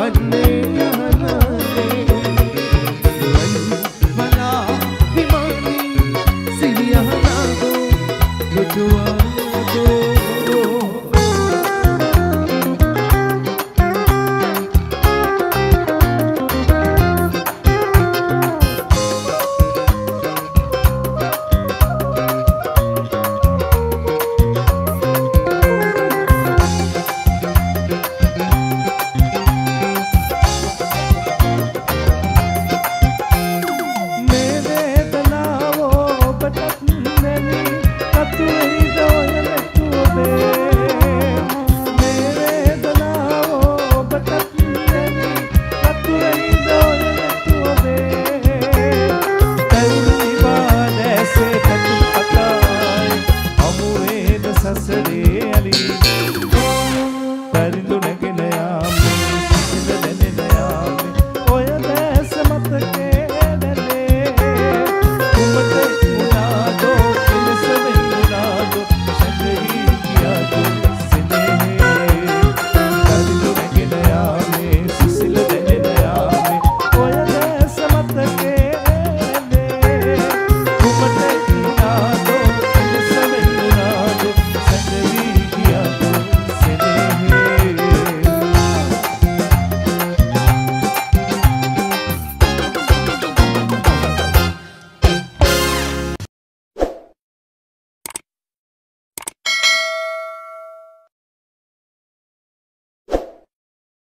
But